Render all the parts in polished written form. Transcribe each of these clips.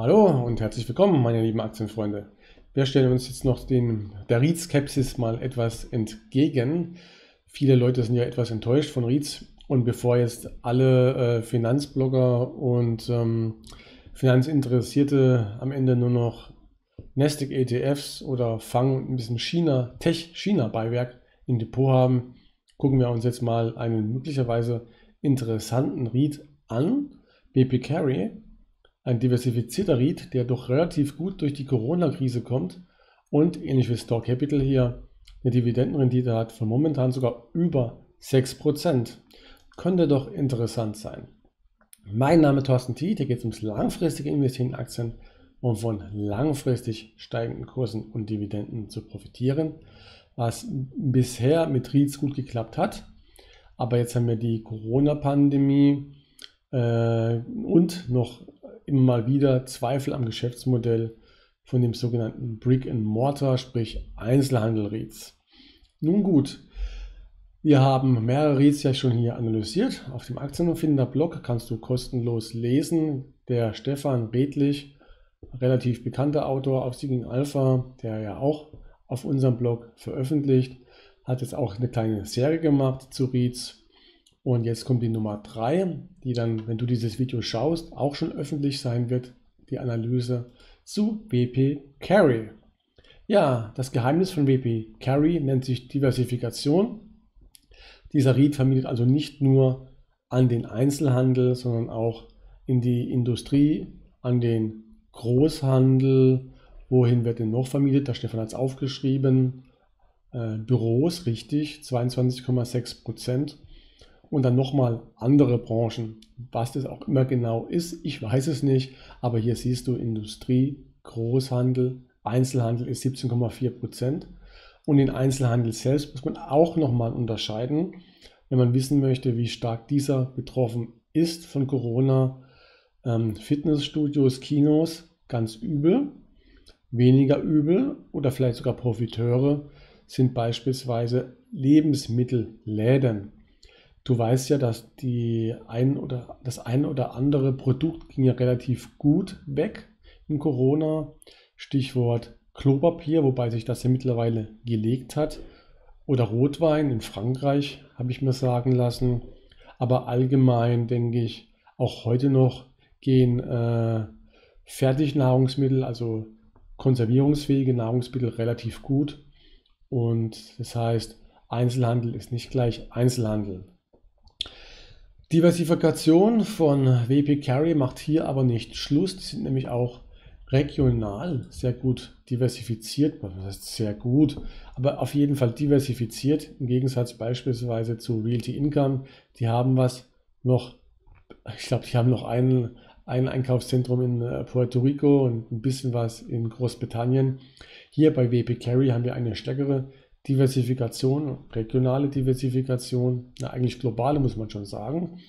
Hallo und herzlich willkommen, meine lieben Aktienfreunde. Wir stellen uns jetzt noch der REIT-Skepsis mal etwas entgegen. Viele Leute sind ja etwas enttäuscht von REITs. Und bevor jetzt alle Finanzblogger und Finanzinteressierte am Ende nur noch Nasdaq-ETFs oder Fang und ein bisschen Tech-China-Beiwerk im Depot haben, gucken wir uns jetzt mal einen möglicherweise interessanten REIT an, WP Carey. Ein diversifizierter REIT, der doch relativ gut durch die Corona-Krise kommt und ähnlich wie Store Capital hier eine Dividendenrendite hat von momentan sogar über 6%. Könnte doch interessant sein. Mein Name ist Thorsten Tiedt, hier geht es ums langfristige Investieren in Aktien, um von langfristig steigenden Kursen und Dividenden zu profitieren, was bisher mit REITs gut geklappt hat. Aber jetzt haben wir die Corona-Pandemie und noch immer mal wieder Zweifel am Geschäftsmodell von dem sogenannten Brick-and-Mortar, sprich Einzelhandel-REITs. Nun gut, wir haben mehrere REITs ja schon hier analysiert. Auf dem Aktienfinder-Blog kannst du kostenlos lesen. Der Stefan Bethlich, relativ bekannter Autor auf Seeking Alpha, der ja auch auf unserem Blog veröffentlicht, hat jetzt auch eine kleine Serie gemacht zu REITs. Und jetzt kommt die Nummer 3, die dann, wenn du dieses Video schaust, auch schon öffentlich sein wird, die Analyse zu WP Carey. Ja, das Geheimnis von WP Carey nennt sich Diversifikation. Dieser REIT vermietet also nicht nur an den Einzelhandel, sondern auch in die Industrie, an den Großhandel. Wohin wird denn noch vermietet? Da Stefan hat es aufgeschrieben. Büros, richtig, 22,6%. Und dann nochmal andere Branchen, was das auch immer genau ist, ich weiß es nicht, aber hier siehst du Industrie, Großhandel, Einzelhandel ist 17,4% und den Einzelhandel selbst muss man auch nochmal unterscheiden, wenn man wissen möchte, wie stark dieser betroffen ist von Corona. Fitnessstudios, Kinos, ganz übel, weniger übel oder vielleicht sogar Profiteure sind beispielsweise Lebensmittelläden. Du weißt ja, dass das ein oder andere Produkt ging ja relativ gut weg in Corona. Stichwort Klopapier, wobei sich das ja mittlerweile gelegt hat. Oder Rotwein in Frankreich, habe ich mir sagen lassen. Aber allgemein denke ich, auch heute noch gehen Fertignahrungsmittel, also konservierungsfähige Nahrungsmittel, relativ gut. Und das heißt, Einzelhandel ist nicht gleich Einzelhandel. Diversifikation von WP Carey macht hier aber nicht Schluss. Die sind nämlich auch regional sehr gut diversifiziert. Das heißt sehr gut, aber auf jeden Fall diversifiziert. Im Gegensatz beispielsweise zu Realty Income. Die haben noch ein Einkaufszentrum in Puerto Rico und ein bisschen was in Großbritannien. Hier bei WP Carey haben wir eine stärkere Diversifikation, regionale Diversifikation, eigentlich globale muss man schon sagen.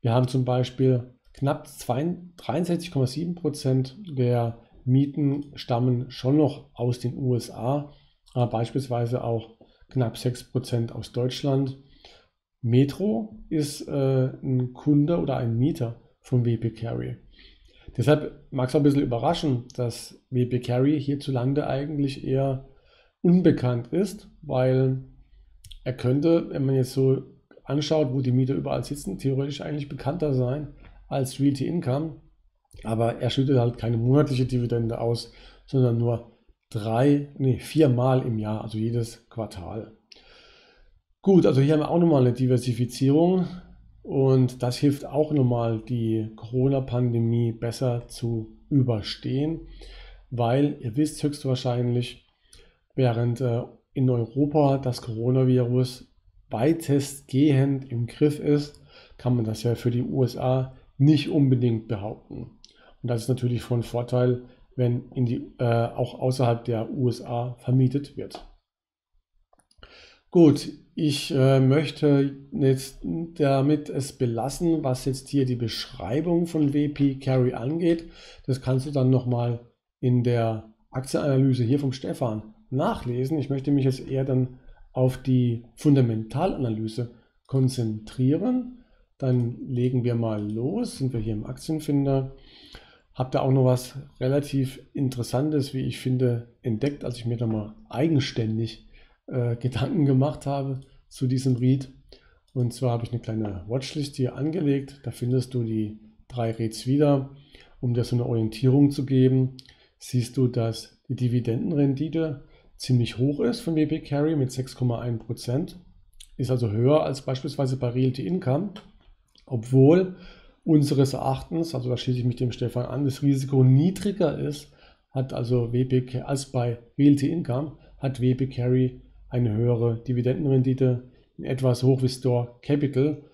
Wir haben zum Beispiel knapp 63,7% der Mieten stammen schon noch aus den USA, aber beispielsweise auch knapp 6% aus Deutschland. Metro ist ein Kunde oder ein Mieter von WP Carey. Deshalb mag es ein bisschen überraschen, dass WP Carey hierzulande eigentlich eher unbekannt ist, weil er könnte, wenn man jetzt so anschaut, wo die Mieter überall sitzen, theoretisch eigentlich bekannter sein als Realty Income, aber er schüttet halt keine monatliche Dividende aus, sondern nur viermal im Jahr, also jedes Quartal. Gut, also hier haben wir auch nochmal eine Diversifizierung und das hilft auch nochmal, die Corona-Pandemie besser zu überstehen, weil ihr wisst höchstwahrscheinlich, während in Europa das Coronavirus weitestgehend im Griff ist, kann man das ja für die USA nicht unbedingt behaupten. Und das ist natürlich von Vorteil, wenn auch außerhalb der USA vermietet wird. Gut, ich möchte jetzt damit es belassen, was jetzt hier die Beschreibung von WP Carey angeht. Das kannst du dann nochmal in der Aktienanalyse hier vom Stefan nachlesen. Ich möchte mich jetzt eher dann auf die Fundamentalanalyse konzentrieren. Dann legen wir mal los, sind wir hier im Aktienfinder Habe da auch noch was relativ Interessantes, wie ich finde, entdeckt, als ich mir da mal eigenständig Gedanken gemacht habe zu diesem REIT. Und zwar habe ich eine kleine Watchlist hier angelegt. Da findest du die 3 REITs wieder. Um dir so eine Orientierung zu geben, siehst du, dass die Dividendenrendite ziemlich hoch ist von WP Carey mit 6,1%. Ist also höher als beispielsweise bei Realty Income, obwohl unseres Erachtens, also da schließe ich mich dem Stefan an, das Risiko niedriger ist, hat also als bei Realty Income, hat WP Carey eine höhere Dividendenrendite, etwas hoch wie Store Capital,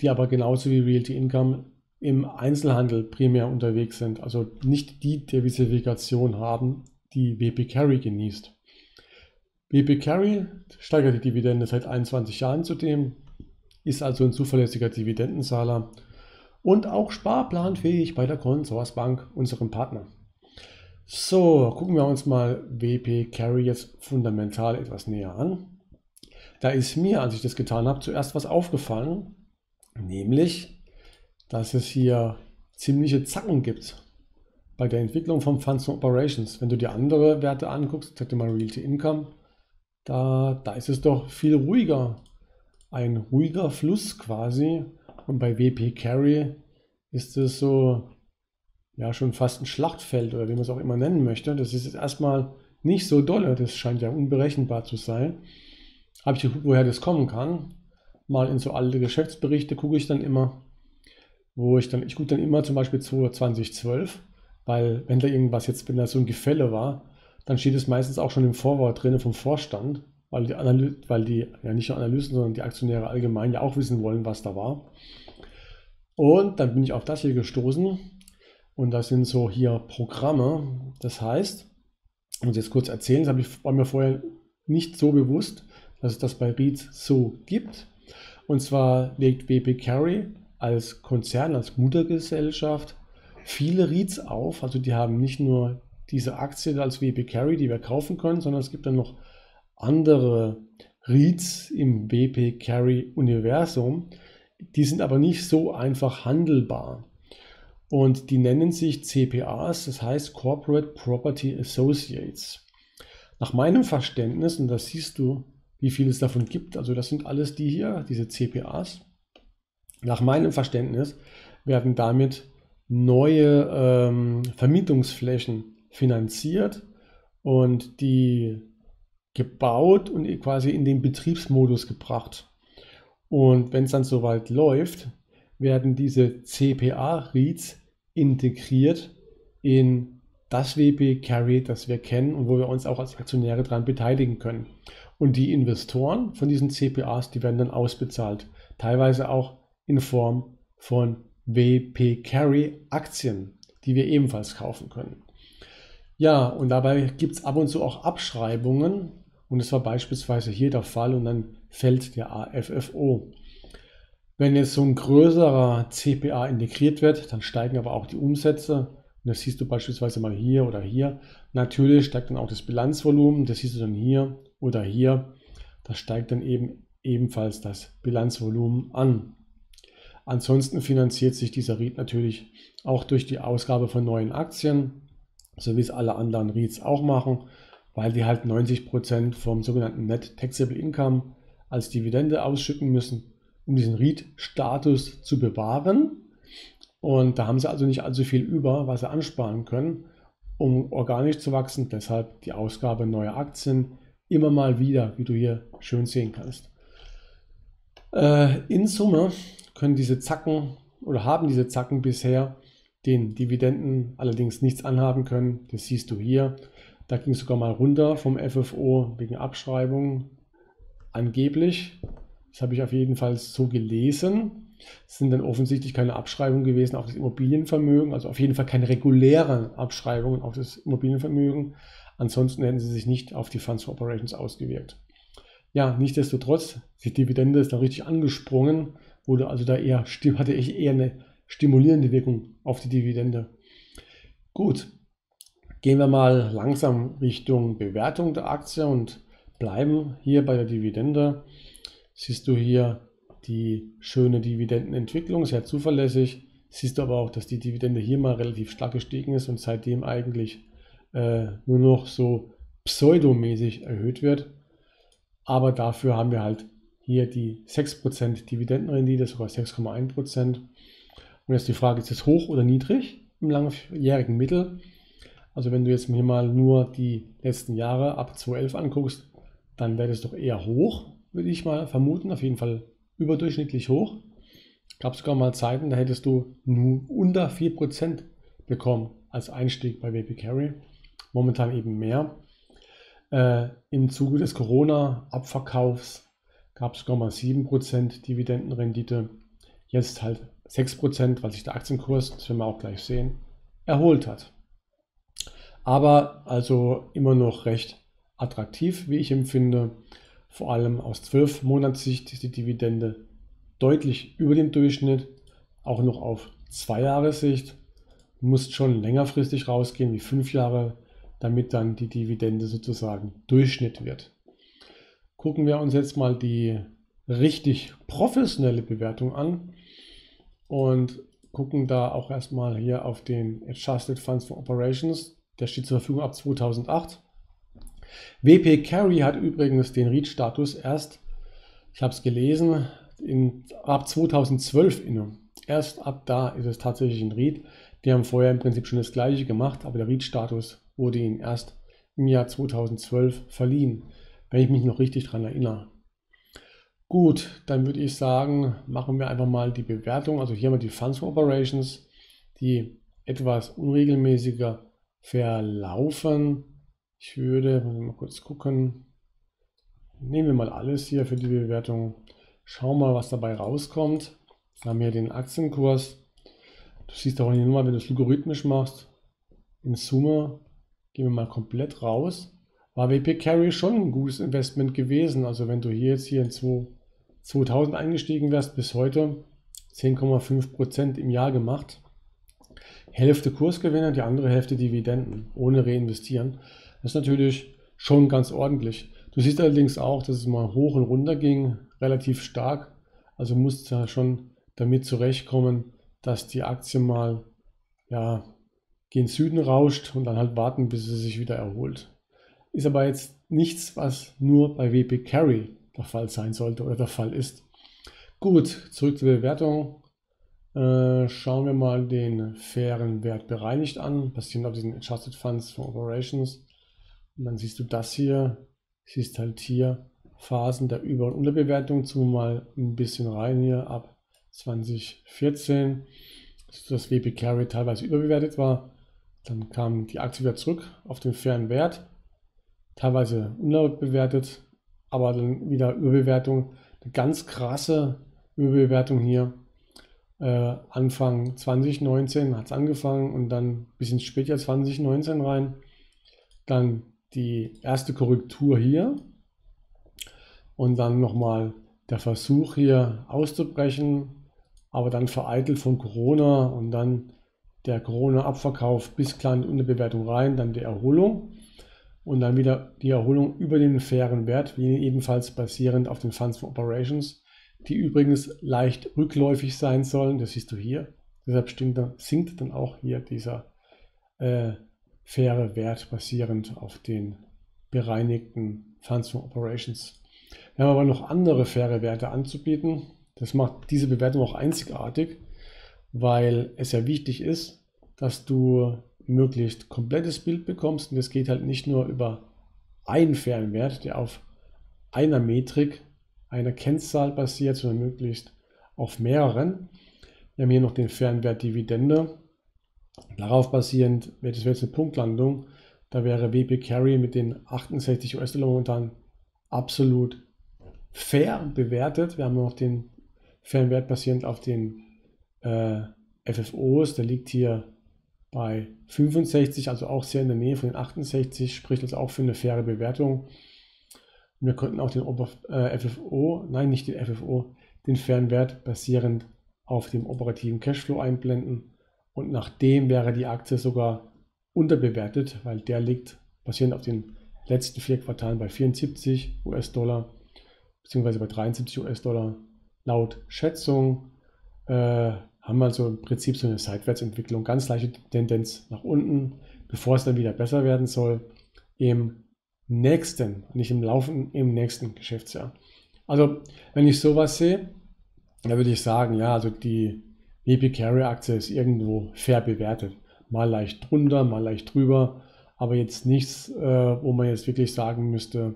die aber genauso wie Realty Income im Einzelhandel primär unterwegs sind, also nicht die Diversifikation haben, die WP Carey genießt. WP Carey steigert die Dividende seit 21 Jahren zudem, ist also ein zuverlässiger Dividendenzahler und auch sparplanfähig bei der Consorsbank, unserem Partner. So, gucken wir uns mal WP Carey jetzt fundamental etwas näher an. Da ist mir, als ich das getan habe, zuerst was aufgefallen, nämlich, dass es hier ziemliche Zacken gibt bei der Entwicklung von Funds from Operations. Wenn du dir andere Werte anguckst, sag dir mal Realty Income, da ist es doch viel ruhiger, ein ruhiger Fluss quasi. Und bei WP Carey ist es so, ja, schon fast ein Schlachtfeld oder wie man es auch immer nennen möchte. Das ist jetzt erstmal nicht so dolle, das scheint ja unberechenbar zu sein. Habe ich geguckt, woher das kommen kann. Mal in so alte Geschäftsberichte gucke ich dann immer. Ich gucke dann immer zum Beispiel 2012, weil wenn da so ein Gefälle war, dann steht es meistens auch schon im Vorwort drin vom Vorstand, weil die ja nicht nur Analysten, sondern die Aktionäre allgemein ja auch wissen wollen, was da war. Und dann bin ich auf das hier gestoßen und das sind so hier Programme. Das heißt, ich muss jetzt kurz erzählen, war mir vorher nicht so bewusst, dass es das bei REITs so gibt. Und zwar legt WP Carey als Konzern, als Muttergesellschaft viele REITs auf, also die haben nicht nur diese Aktie als WP Carey, die wir kaufen können, sondern es gibt dann noch andere REITs im WP Carey Universum, die sind aber nicht so einfach handelbar und die nennen sich CPAs, das heißt Corporate Property Associates. Nach meinem Verständnis, und das siehst du, wie viel es davon gibt, also das sind alles die hier, diese CPAs. Nach meinem Verständnis werden damit neue Vermietungsflächen finanziert und die gebaut und quasi in den Betriebsmodus gebracht. Und wenn es dann soweit läuft, werden diese CPA-REITs integriert in das WP Carey, das wir kennen und wo wir uns auch als Aktionäre daran beteiligen können. Und die Investoren von diesen CPAs, die werden dann ausbezahlt, teilweise auch in Form von WP Carey Aktien, die wir ebenfalls kaufen können. Ja, und dabei gibt es ab und zu auch Abschreibungen und das war beispielsweise hier der Fall und dann fällt der AFFO. Wenn jetzt so ein größerer CPA integriert wird, dann steigen aber auch die Umsätze und das siehst du beispielsweise mal hier oder hier. Natürlich steigt dann auch das Bilanzvolumen, das siehst du dann hier oder hier. Das steigt dann ebenfalls das Bilanzvolumen an. Ansonsten finanziert sich dieser REIT natürlich auch durch die Ausgabe von neuen Aktien, so wie es alle anderen REITs auch machen, weil die halt 90% vom sogenannten Net Taxable Income als Dividende ausschütten müssen, um diesen REIT-Status zu bewahren. Und da haben sie also nicht allzu viel über, was sie ansparen können, um organisch zu wachsen. Deshalb die Ausgabe neuer Aktien immer mal wieder, wie du hier schön sehen kannst. In Summe können diese Zacken oder haben diese Zacken bisher den Dividenden allerdings nichts anhaben können. Das siehst du hier. Da ging es sogar mal runter vom FFO wegen Abschreibung. Angeblich, das habe ich auf jeden Fall so gelesen, es sind dann offensichtlich keine Abschreibungen gewesen auf das Immobilienvermögen, also auf jeden Fall keine regulären Abschreibungen auf das Immobilienvermögen. Ansonsten hätten sie sich nicht auf die Funds for Operations ausgewirkt. Ja, nichtsdestotrotz, die Dividende ist da richtig angesprungen. Oder also hatte ich eher eine stimulierende Wirkung auf die Dividende. Gut, gehen wir mal langsam Richtung Bewertung der Aktie und bleiben hier bei der Dividende. Siehst du hier die schöne Dividendenentwicklung, sehr zuverlässig, Siehst du aber auch, dass die Dividende hier mal relativ stark gestiegen ist und seitdem eigentlich nur noch so pseudomäßig erhöht wird. Aber dafür haben wir halt hier die 6% Dividendenrendite, sogar 6,1%. Und jetzt die Frage, ist es hoch oder niedrig im langjährigen Mittel? Also wenn du jetzt hier mal nur die letzten Jahre ab 2011 anguckst, dann wäre das doch eher hoch, würde ich mal vermuten, auf jeden Fall überdurchschnittlich hoch. Gab es sogar mal Zeiten, da hättest du nur unter 4% bekommen als Einstieg bei WP Carey. Momentan eben mehr. Im Zuge des Corona-Abverkaufs gab es sogar mal 7% Dividendenrendite. Jetzt halt 6%, weil sich der Aktienkurs, das werden wir auch gleich sehen, erholt hat. Aber also immer noch recht attraktiv, wie ich empfinde. Vor allem aus 12-Monats-Sicht ist die Dividende deutlich über dem Durchschnitt, auch noch auf 2-Jahres-Sicht. Du musst schon längerfristig rausgehen wie 5 Jahre, damit dann die Dividende sozusagen Durchschnitt wird. Gucken wir uns jetzt mal die richtig professionelle Bewertung an und gucken da auch erstmal hier auf den Adjusted Funds from Operations. Der steht zur Verfügung ab 2008. WP Carey hat übrigens den REIT-Status erst, ich habe es gelesen, ab 2012 inne. Erst ab da ist es tatsächlich ein REIT. Die haben vorher im Prinzip schon das Gleiche gemacht, aber der REIT-Status wurde ihnen erst im Jahr 2012 verliehen, wenn ich mich noch richtig daran erinnere. Gut, dann würde ich sagen, machen wir einfach mal die Bewertung. Also hier haben wir die Funds from Operations, die etwas unregelmäßiger verlaufen. Ich würde mal kurz gucken. Nehmen wir mal alles hier für die Bewertung. Schauen wir mal, was dabei rauskommt. Wir haben hier den Aktienkurs. Du siehst auch hier nochmal, wenn du es logarithmisch machst, in Summe, gehen wir mal komplett raus, war WP Carey schon ein gutes Investment gewesen. Also wenn du hier jetzt hier in 2000 eingestiegen wärst, bis heute 10,5% im Jahr gemacht. Hälfte Kursgewinne, die andere Hälfte Dividenden, ohne reinvestieren. Das ist natürlich schon ganz ordentlich. Du siehst allerdings auch, dass es mal hoch und runter ging, relativ stark. Also musst du ja schon damit zurechtkommen, dass die Aktie mal ja, gen Süden rauscht und dann halt warten, bis sie sich wieder erholt. Ist aber jetzt nichts, was nur bei WP Carey der Fall sein sollte oder der Fall ist. Gut, zurück zur Bewertung. Schauen wir mal den fairen Wert bereinigt an, basierend auf diesen Adjusted Funds from Operations. Und dann siehst du das hier, siehst halt hier Phasen der Über- und Unterbewertung, zu mal ein bisschen rein hier ab 2014, dass WP Carey teilweise überbewertet war. Dann kam die Aktie wieder zurück auf den fairen Wert, teilweise unterbewertet, aber dann wieder Überbewertung, eine ganz krasse Überbewertung hier. Anfang 2019 hat es angefangen und dann bis ins spätjahr 2019 rein. Dann die erste Korrektur hier und dann nochmal der Versuch hier auszubrechen, aber dann vereitelt von Corona und dann der Corona-Abverkauf bis kleine Unterbewertung rein, dann die Erholung und dann wieder die Erholung über den fairen Wert, ebenfalls basierend auf den Funds from Operations, die übrigens leicht rückläufig sein sollen, das siehst du hier, deshalb sinkt dann auch hier dieser faire Wert basierend auf den bereinigten Funds from Operations. Wir haben aber noch andere faire Werte anzubieten. Das macht diese Bewertung auch einzigartig, weil es ja wichtig ist, dass du möglichst komplettes Bild bekommst. Und das geht halt nicht nur über einen fairen Wert, der auf einer Metrik, einer Kennzahl basiert, sondern möglichst auf mehreren. Wir haben hier noch den fairen Wert Dividende. Darauf basierend, das wäre jetzt eine Punktlandung, da wäre WP Carey mit den 68 US-Dollar momentan absolut fair bewertet. Wir haben noch den fairen Wert basierend auf den FFOs, der liegt hier bei 65, also auch sehr in der Nähe von den 68, spricht also auch für eine faire Bewertung. Und wir könnten auch den den fairen Wert basierend auf dem operativen Cashflow einblenden. Und nach dem wäre die Aktie sogar unterbewertet, weil der liegt basierend auf den letzten 4 Quartalen bei 74 US-Dollar bzw. bei 73 US-Dollar laut Schätzung. haben wir also im Prinzip so eine Seitwärtsentwicklung, ganz leichte Tendenz nach unten, bevor es dann wieder besser werden soll, im nächsten, nicht im laufenden, im nächsten Geschäftsjahr. Also wenn ich sowas sehe, dann würde ich sagen, ja, also die WP Carey Aktie ist irgendwo fair bewertet. Mal leicht drunter, mal leicht drüber, aber jetzt nichts, wo man jetzt wirklich sagen müsste,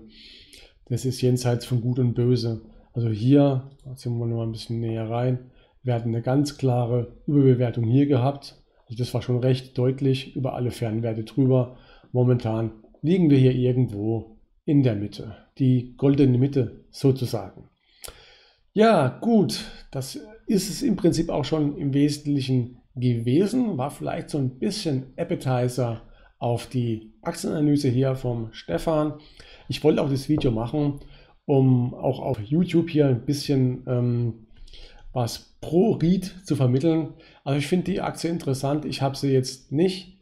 das ist jenseits von Gut und Böse. Also hier, jetzt gehen wir noch mal ein bisschen näher rein, wir hatten eine ganz klare Überbewertung hier gehabt. Also das war schon recht deutlich über alle Fernwerte drüber. Momentan liegen wir hier irgendwo in der Mitte, die goldene Mitte sozusagen. Ja gut, das ist es im Prinzip auch schon im Wesentlichen gewesen, war vielleicht so ein bisschen Appetizer auf die Aktienanalyse hier vom Stefan. Ich wollte auch das Video machen, um auch auf YouTube hier ein bisschen was pro REIT zu vermitteln. Also ich finde die Aktie interessant, ich habe sie jetzt nicht,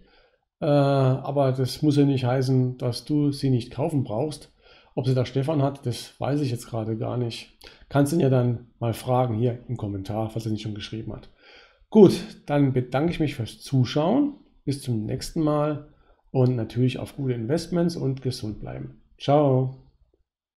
aber das muss ja nicht heißen, dass du sie nicht kaufen brauchst. Ob sie da Stefan hat, das weiß ich jetzt gerade gar nicht. Kannst du ihn ja dann mal fragen hier im Kommentar, falls er nicht schon geschrieben hat. Gut, dann bedanke ich mich fürs Zuschauen. Bis zum nächsten Mal und natürlich auf gute Investments und gesund bleiben. Ciao!